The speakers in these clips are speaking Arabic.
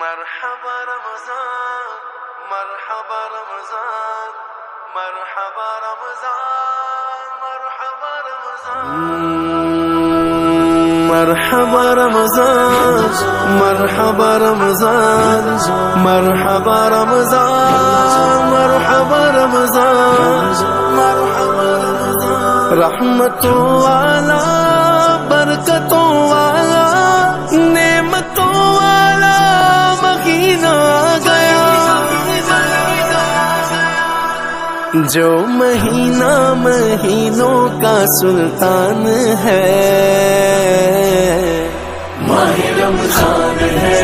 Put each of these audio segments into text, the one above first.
مرحبا رمضان مرحبا رمضان مرحبا رمضان مرحبا رمضان مرحبا رمضان مرحبا رمضان مرحبا رمضان مرحبا رمضان رحمتوں والا برکتوں والا نعمتوں والا مہینہ آ گیا جو مہینہ مہینوں کا سلطان ہے ماہ رمضان ہے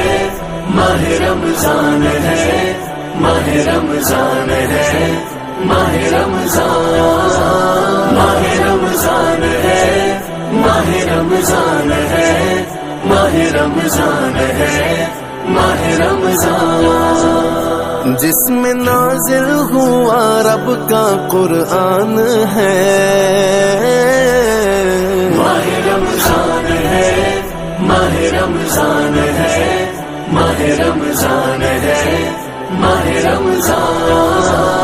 ماہ رمضان ہے ماہ رمضان ہے ماہ رمضان رمضان ہے ماہ رمضان ہے ماہ رمضان جس میں نازل ہوا رب کا قرآن ہے ماہ رمضان ہے ماہ رمضان ہے ماہ رمضان ہے ماہ رمضان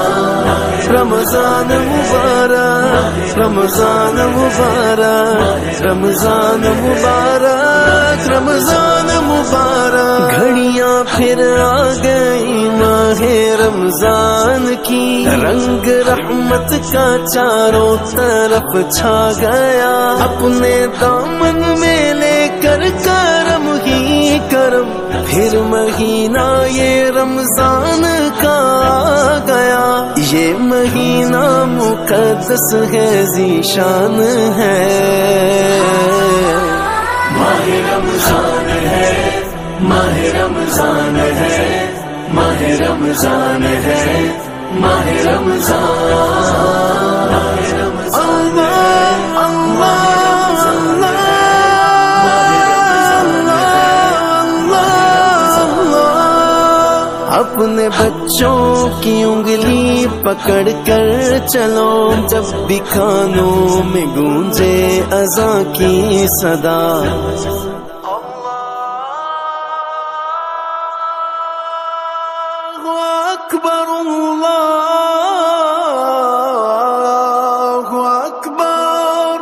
رمضان مبارک رمضان مبارک رمضان مبارک رمضان مبارک گھڑیاں پھر آ گئی ماہ رمضان کی رنگ رحمت کا چاروں طرف چھا گیا اپنے دامن میں لے کر کرم ہی کرم پھر مہینہ یہ رمضان کا آ گیا یہ مہینہ مقدس ہے ذیشان ہے ماہ رمضان ہے ماہ رمضان ہے ماہ رمضان ہے ماہ رمضان اللہ اللہ اپنے بچوں کی انگلی پکڑ کر چلو جب بھی کانوں میں گونجے اذان کی صدا اللہ اکبر اللہ اکبر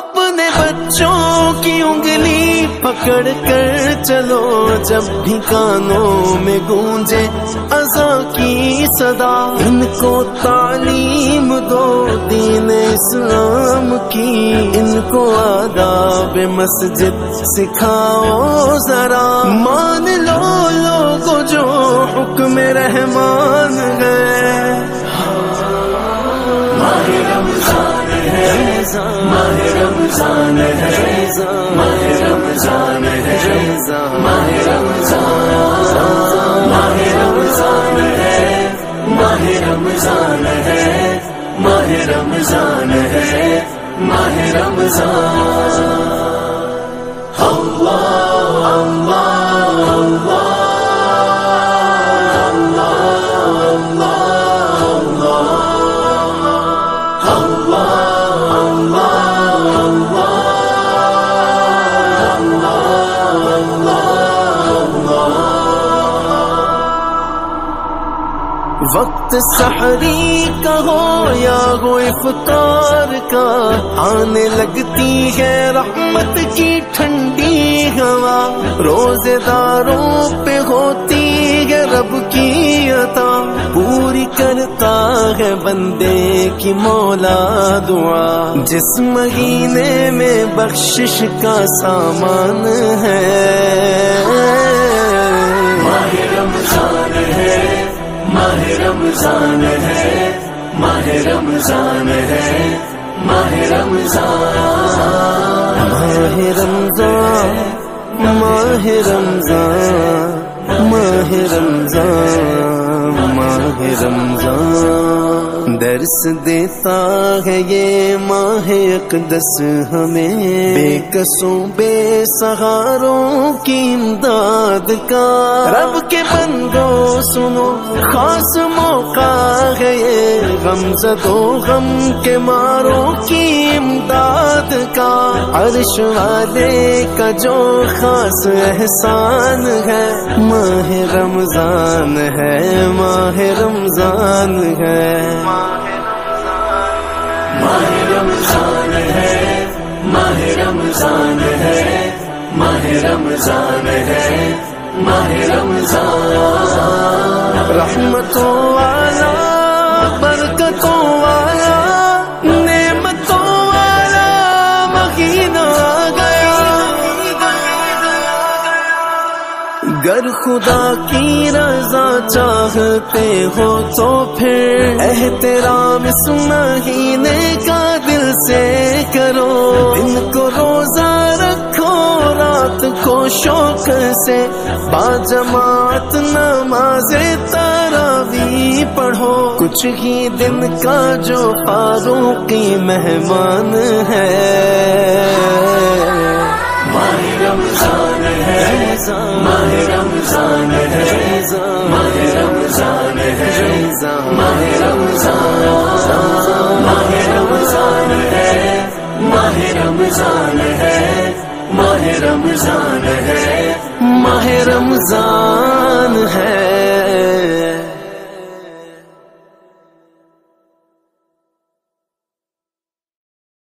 اپنے بچوں کی انگلی پکڑ کر چلو جب بھی کانوں میں گونجے اذان کی صدا ان کو تعلیم دو دین اسلام کی ان کو آداب مسجد سکھاؤ ذرا مان لو لوگوں جو حکم رحمان ہے ماہ رمضان ہے ماہ رمضان ہے ماہ رمضان ہے ماہ رمضان ماہ رمضان ہے ماہ رمضان ہے ماہ رمضان ہے ماہ رمضان اللہ اللہ اللہ وقت سحری کا ہو یا ہو افطار کا آنے لگتی ہے رحمت کی ٹھنڈی ہوا روزے داروں پہ ہوتی ہے رب کی عطا پوری کرتا ہے بندے کی مولا دعا جس مہینے میں بخشش کا سامان ہے ماہ رمضان ہے ماہ رمضان ہے ماہ رمضان ماہ رمضان ماہ رمضان ماہ رمضان ماہ رمضان درس دیتا ہے یہ ماہ اقدس ہمیں بے کسوں بے سہاروں کی امداد کا رب के बंदो सुनो खास मौका है ये गमज़दो गम के मारों की इमदाद का अर्श वाले का जो खास एहसान है माह रमजान है माह रमजान है माह रमजान है माह रमजान है माह रमजान है माह रमजान रहमतों वाला बरकतों वाला नेमतों वाला महीना आ गया गर खुदा की रजा चाहते हो तो फिर एहतराम इस महीने का दिल से करो इनको रोजा रखो रात को शौक से बाजमात नमाज़े तरावी पढ़ो कुछ ही दिन का जो फारूकी मेहमान है माह रमजान है माह रमजान है माह रमजान है माह रमजान माह रमजान है माह रमजान है माह रमजान है माह रमजान है।